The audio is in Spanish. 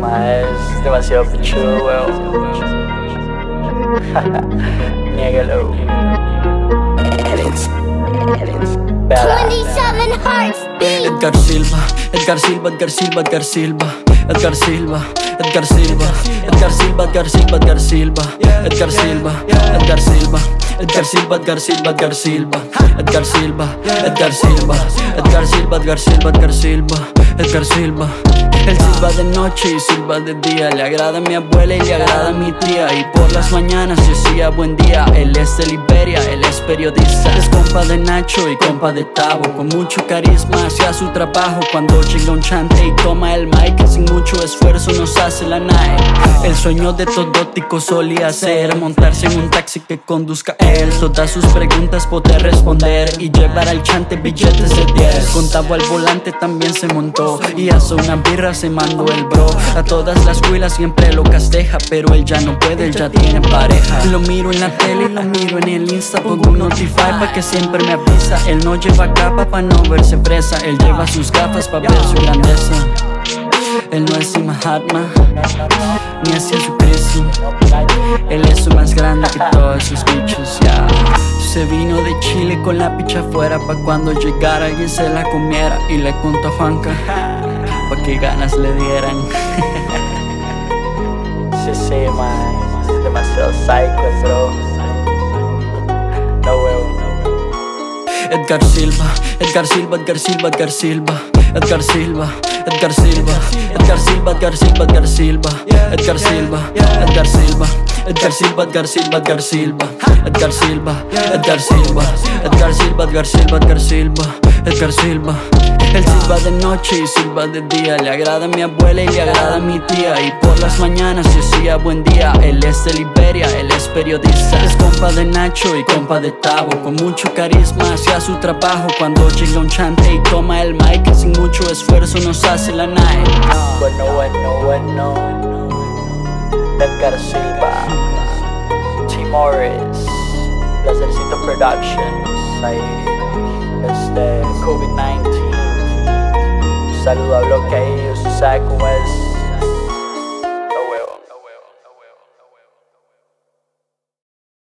Es demasiado pichudo, weón. Niégalo. Edgar Silva, Edgar Silva, Edgar Silva, Edgar Silva, Edgar Silva, Edgar Silva, Edgar Silva, Edgar Silva, Edgar Silva, Edgar Silva, Edgar Silva, Edgar Silva, Edgar Silva, Edgar Silva, Edgar Silva, Edgar Silva, Edgar Silva, Edgar Silva, Edgar Silva, Edgar Silva. Él silba de noche y silba de día, le agrada a mi abuela y le agrada a mi tía, y por las mañanas decía buen día. Él es de Liberia, él es periodista, es compa de Nacho y compa de Tavo. Con mucho carisma hacia su trabajo, cuando llega un chante y toma el mic, sin mucho esfuerzo nos hace la night. El sueño de todo tico solía ser montarse en un taxi que conduzca él, todas sus preguntas poder responder y llevar al chante billetes de 10. Con Tavo al volante también se montó y hace una birra se mandó el bro. A todas las huilas siempre lo casteja, pero él ya no puede, él ya tiene pareja. Lo miro en la tele, lo miro en el Insta, pongo un notify pa' que siempre me avisa. Él no lleva capa pa' no verse presa, él lleva sus gafas pa' verse holandesa. Él no es un Mahatma, ni es Jesucristo, él es su más grande que todos sus bichos, ya. Se vino de Chile con la picha afuera, pa' cuando llegara alguien se la comiera, y le contó a JuanKa pa' que ganas le dieran. Sí, man, es demasiado psycho, bro. No huevo. Edgar Silva, Edgar Silva, Edgar Silva, Edgar Silva, Edgar Silva, Edgar Silva, Edgar Silva, Edgar Silva, Edgar Silva, Edgar Silva, Edgar Silva, Edgar Silva, Edgar Silva, Edgar Silva, Edgar Silva, Edgar Silva, Edgar Silva, Edgar Silva, Edgar Silva, Edgar Silva. Él silba de noche y silba de día, le agrada a mi abuela y le agrada a mi tía, y por las mañanas decía buen día. Él es de Liberia, él es periodista, es compa de Nacho y compa de Tavo. Con mucho carisma hacia su trabajo, cuando llega un chante y toma el mic, sin mucho esfuerzo nos hace la night. Bueno, Edgar Silva, T-Morris, Placercito Productions, ahí, COVID-19. Saludo a bloque ahí, usted sabe cómo es.